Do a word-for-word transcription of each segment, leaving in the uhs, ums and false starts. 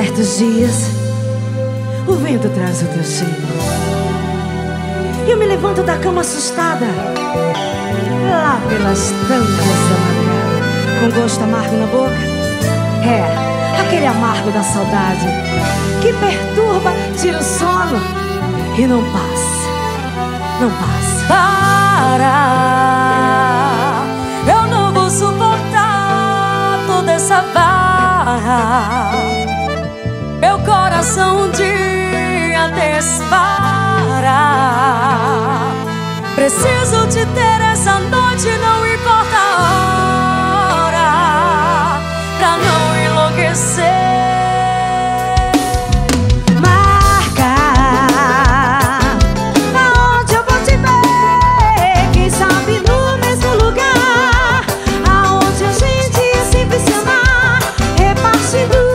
Certos dias o vento traz o teu cheiro e eu me levanto da cama assustada, lá pelas tantas da madrugada, com gosto amargo na boca. É, aquele amargo da saudade que perturba, tira o sono e não passa, não passa. Para, eu não vou suportar toda essa barra. Meu coração um dia dispara. Preciso de ter essa noite, não importa a hora, pra não enlouquecer. Marca aonde eu vou te ver, quem sabe no mesmo lugar, aonde a gente sempre se amar, repartindo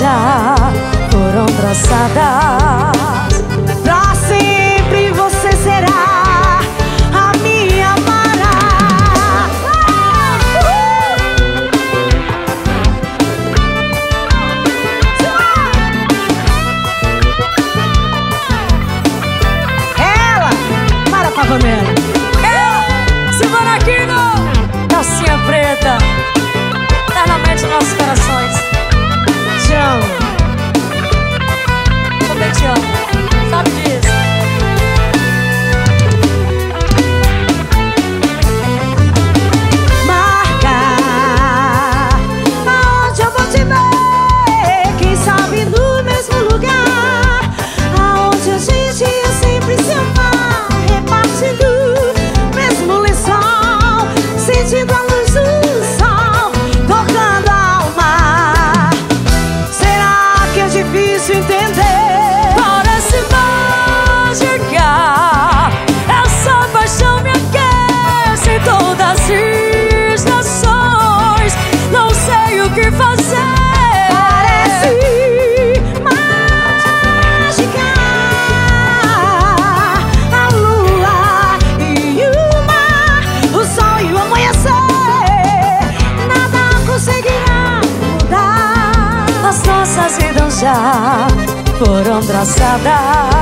já foram traçadas. Pra sempre você será a minha amada. uh! Ela, Mara Pavanello. Ela, Silvana Aquino. Calcinha preta, eternamente nossos corações. Te amo. Como eu te amo, sabe disso? Marca aonde eu vou te ver, quem sabe no mesmo lugar, aonde a gente é sempre se amar, repartindo o mesmo lençol, sentindo a luz do sol, tocando a difícil entender, parece mágica. Essa paixão me aquece em todas as estações. Não sei o que fazer. Parece mágica. A lua e o mar, o sol e o amanhecer. Nada conseguirá mudar as nossas vidas. Já foram traçadas.